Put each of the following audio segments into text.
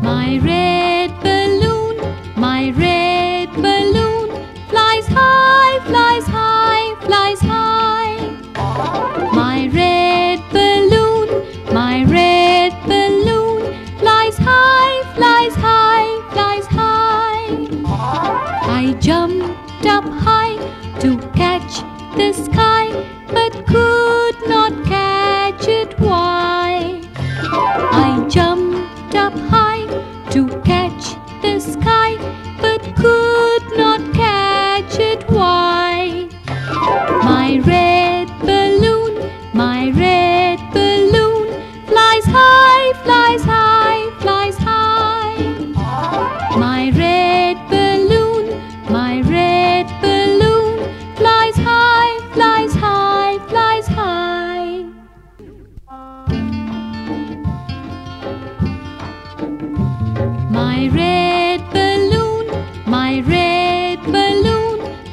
My red balloon flies high, flies high, flies high. My red balloon flies high, flies high, flies high. I jumped up high to catch the sky, but could not catch it. Why? I jumped up high to catch the sky, but could not catch it. Why? My red balloon flies high, flies high, flies high. My red balloon flies high, flies high, flies high. My red balloon,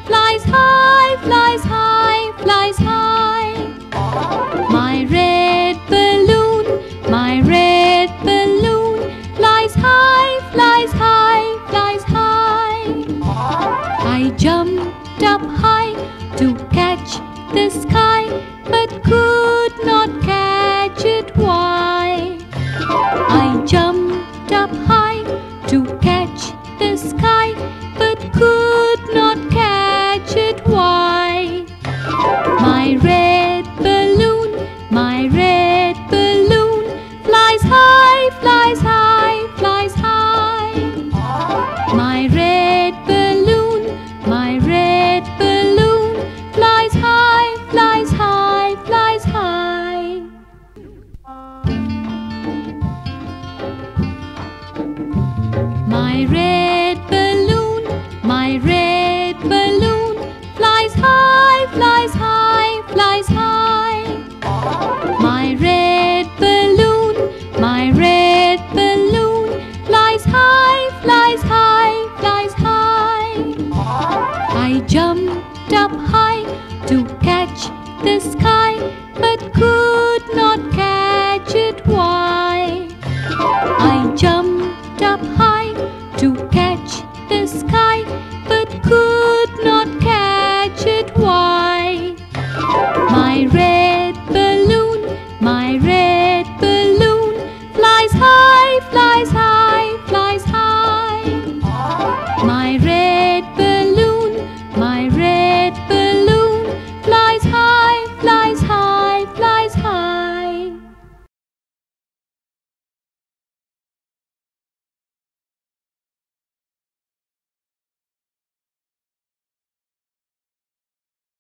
flies high, flies high, flies high. My red balloon flies high, flies high, flies high. I jumped up high to catch the sky, but could not catch it. Why? I jumped up high to catch the sky, but could not catch it. Why? My red balloon flies high, flies high, flies high. My red balloon flies high, flies high, flies high. My red balloon, flies high, flies high, flies high. My red balloon flies high, flies high, flies high. I jumped up high to catch the sky, but could